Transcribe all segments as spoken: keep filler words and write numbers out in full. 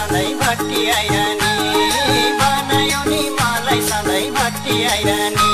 सधैँ भक्ति आइरहने बनायो नि मलाई सधैँ भक्ति आइरहने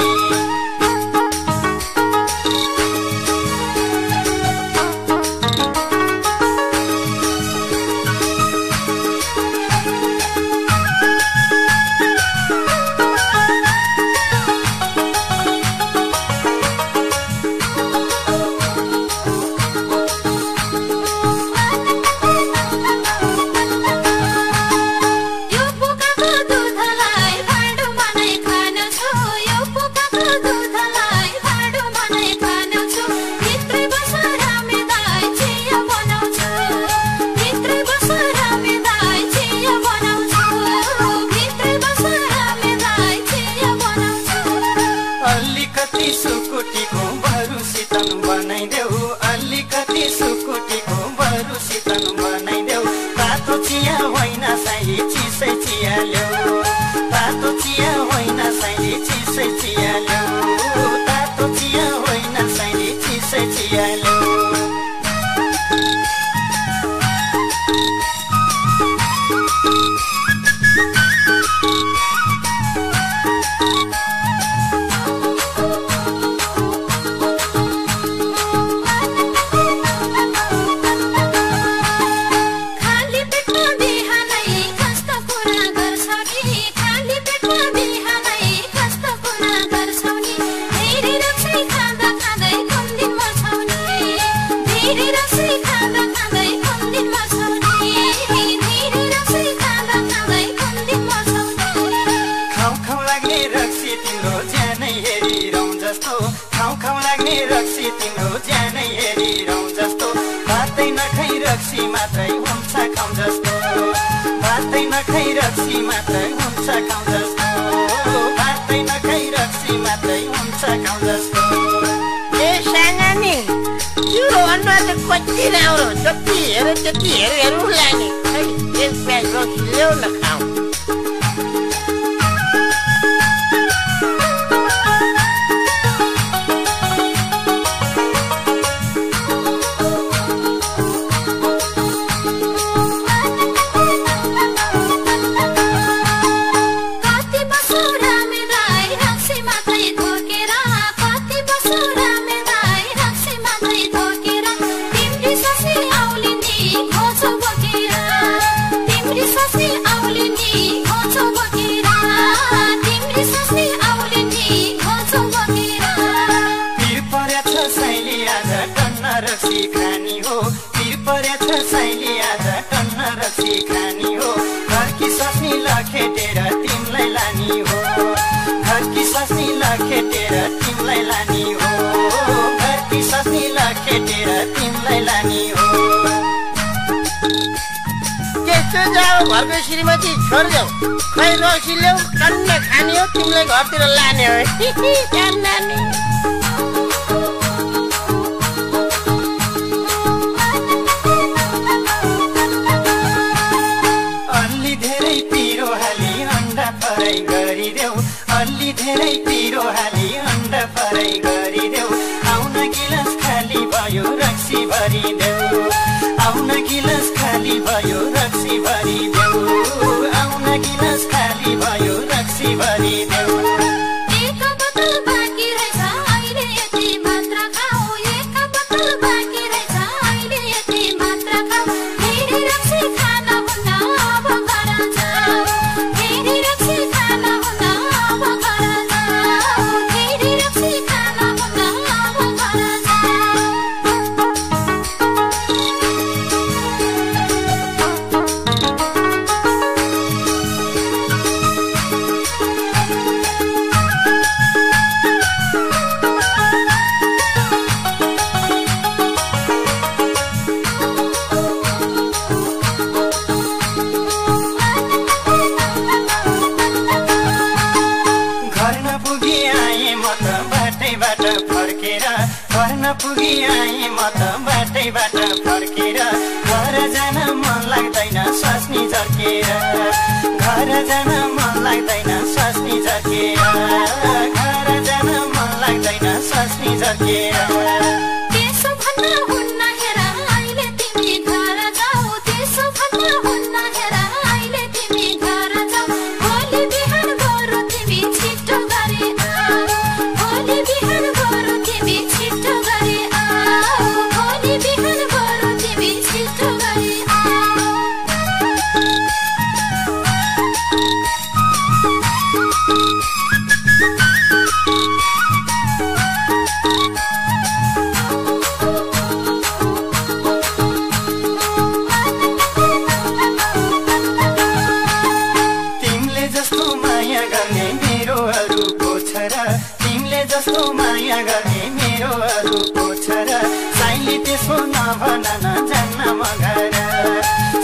माया गर्ने मेरो अरु को छोरा तिमीले जस्तो माया गर्ने मेरो अरु को छोरा साइँले त्यसो नभन न जान्न मगरा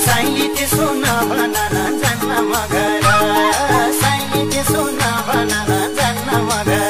साइँले त्यसो नभन न जान्न मगरा साइँले त्यसो नभन न जान्न मगरा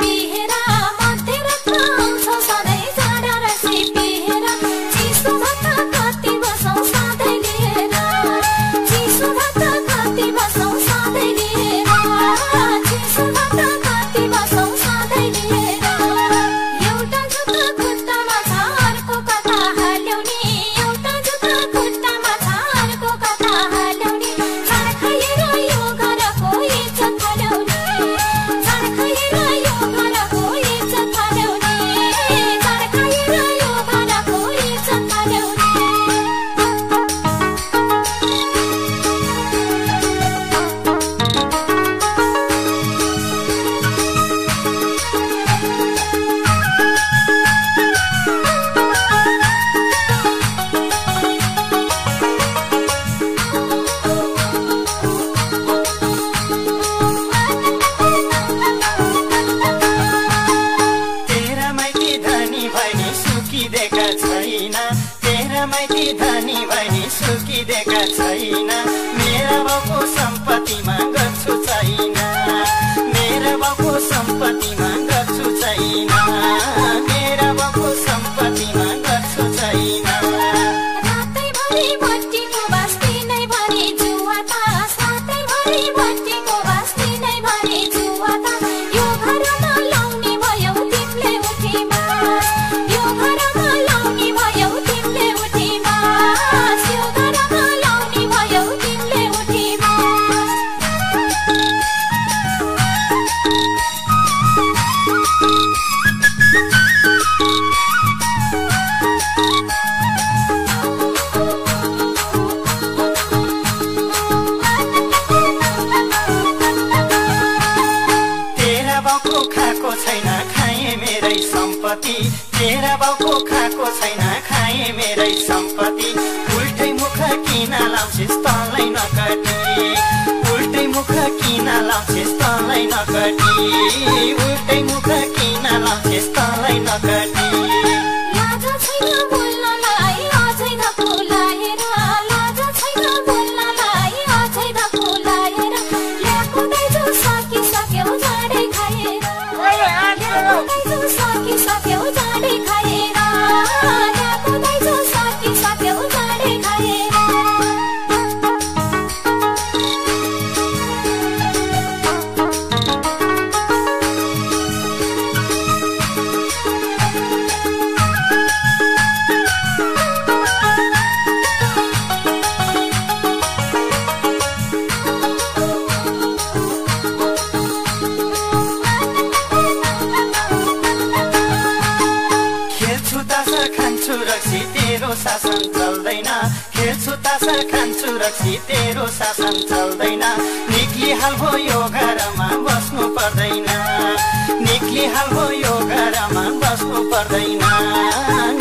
be here. धनी धनी बनी सुखीदेखा छैन मेरा बाबु संपत्ति माग्छु छैन मेरा बाबु संपत्ति माग्छु छैन मेरा बाबु संपत्ति माग्छु छैन रातै भरी बत्तीको बास्ती नै भरी जुवा ता रातै भरी बत्तीको बास्ती नै भरी जुवा ता यो घरमा लाउने भयो तिमीले उठीमा यो घरमा लाउने भयो तिमीले उठीमा यो घरमा लाउने भयो तिमीले उठीमा तेरा बाउको खाएको छैन खाए मेरै सम्पत्ति उल्टै मुख किन लाउँछिस् तँलाई नकटी उल्टै मुख किन लाउँछिस् तँलाई नकटी उल्टै मुख किन लाउँछिस् तँलाई नकटी लाज छैन बोल्नलाई अझै धकुलाएर लाज छैन बोल्नलाई अझै धकुलाएर ल्याउँदै जो सकिसक्यो जाडै खाएर ल्याउँदै जो सकिसक्यो खान्छु रक्सी तेरो शासन चल्दैन निक्ली हाल हो यो घरमा बस्नु पर्दैन निक्ली हाल हो यो घरमा बस्नु पर्दैन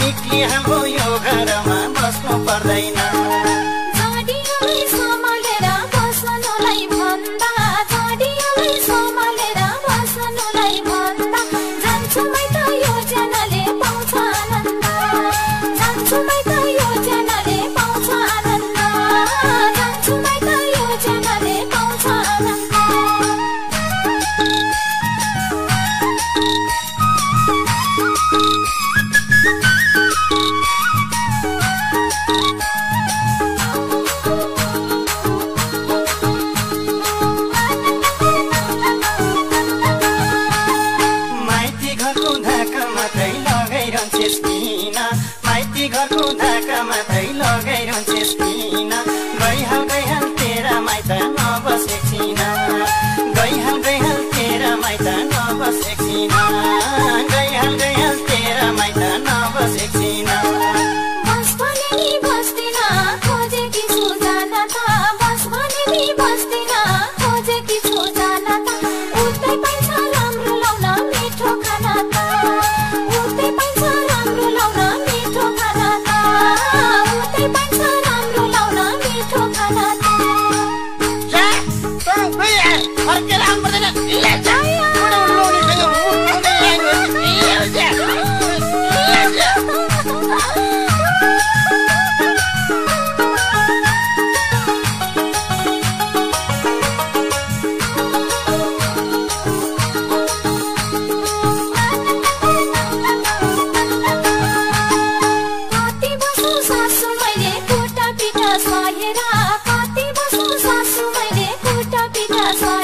निक्ली हाल हो यो घरमा बस्नु पर्दैन That's